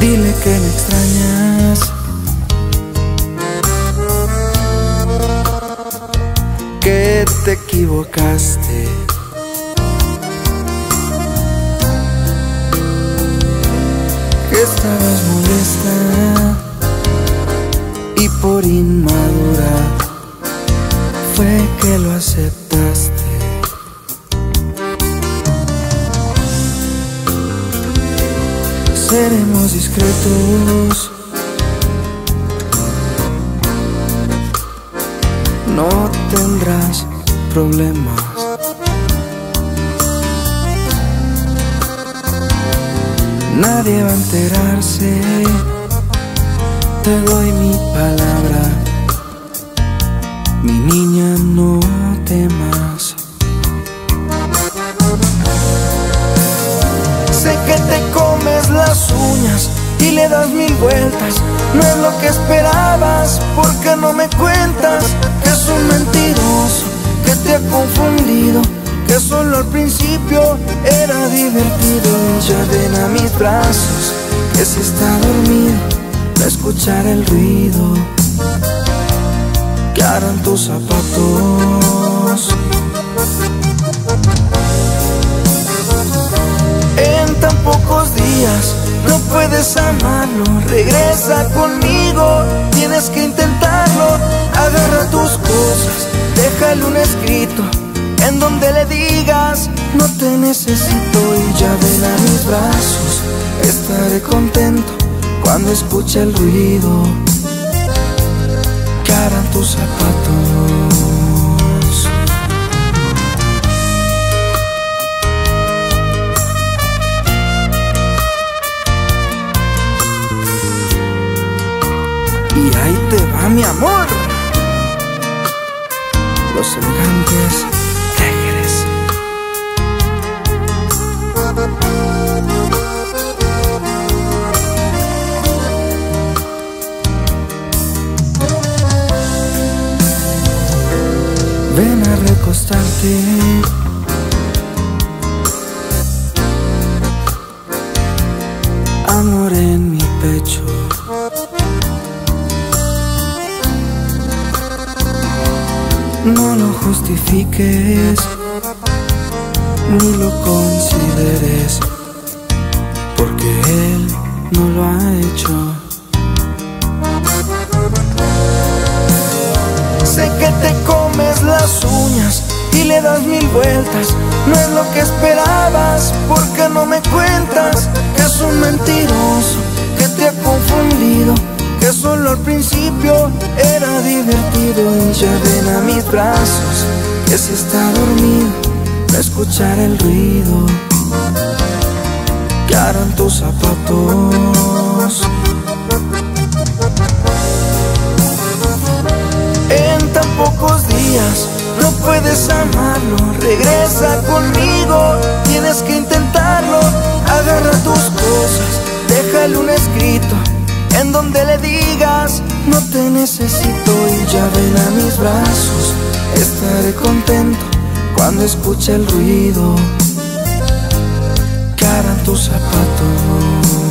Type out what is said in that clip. dile que me extrañas, que te equivocaste, que estabas molesta y por inmadura fue que lo aceptaste. Seremos discretos, no tendrás problemas. Nadie va a enterarse, te doy mi palabra. Mi niña, no temas. Sé que te comes las uñas y le das mil vueltas. No es lo que esperabas, porque no me cuentas que es un mentiroso, que te ha confundido, que solo al principio era divertido. Ya ven a mis brazos, que si está dormido va a escuchar el ruido que harán tus zapatos. En tan pocos días no puedes amarlo, regresa conmigo, tienes que intentarlo. Agarra tus cosas, déjale un escrito en donde le digas no te necesito. Y ya ven a mis brazos, estaré contento cuando escuche el ruido que harán tus zapatos. Y ahí te va mi amor, Los Elegantes de Jerez. Ven a recostarte, amor en mi pecho. No lo justifiques, ni lo consideres, porque él no lo ha hecho. Sé que te comes las uñas y le das mil vueltas. No es lo que esperabas, porque no me cuentas que es un mentiroso, que te ha confundido, que solo al principio era divertido. Y ya ven a mis brazos, que si está dormido va a escuchar el ruido que harán tus zapatos. En tan pocos días no puedes amarlo, regresa conmigo, tienes que intentarlo. Agarra tus cosas, déjale un escrito en donde le digas no te necesito. Y ya ven a mis brazos, estaré contento cuando escuche el ruido que harán tus zapatos.